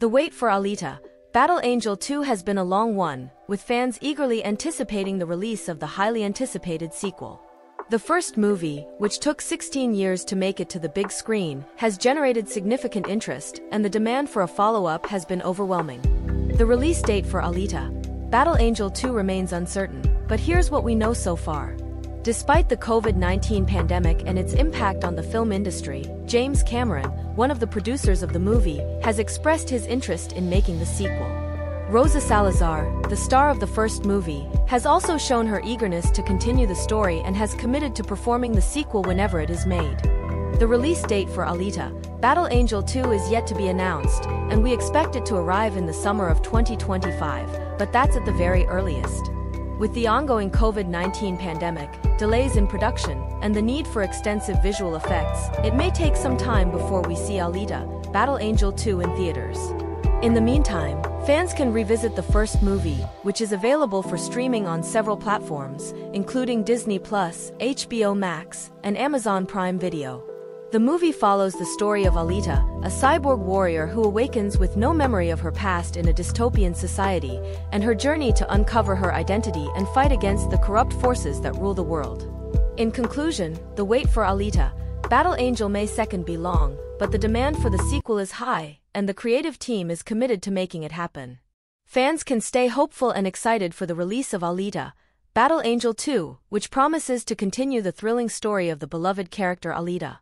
The wait for Alita, Battle Angel 2 has been a long one, with fans eagerly anticipating the release of the highly anticipated sequel. The first movie, which took 16 years to make it to the big screen, has generated significant interest, and the demand for a follow-up has been overwhelming. The release date for Alita, Battle Angel 2 remains uncertain, but here's what we know so far. Despite the COVID-19 pandemic and its impact on the film industry, James Cameron, one of the producers of the movie, has expressed his interest in making the sequel. Rosa Salazar, the star of the first movie, has also shown her eagerness to continue the story and has committed to performing the sequel whenever it is made. The release date for Alita, Battle Angel 2 is yet to be announced, and we expect it to arrive in the summer of 2025, but that's at the very earliest. With the ongoing COVID-19 pandemic, delays in production, and the need for extensive visual effects, it may take some time before we see Alita, Battle Angel 2 in theaters. In the meantime, fans can revisit the first movie, which is available for streaming on several platforms, including Disney+, HBO Max, and Amazon Prime Video. The movie follows the story of Alita, a cyborg warrior who awakens with no memory of her past in a dystopian society, and her journey to uncover her identity and fight against the corrupt forces that rule the world. In conclusion, the wait for Alita, Battle Angel may 2nd be long, but the demand for the sequel is high, and the creative team is committed to making it happen. Fans can stay hopeful and excited for the release of Alita, Battle Angel 2, which promises to continue the thrilling story of the beloved character Alita.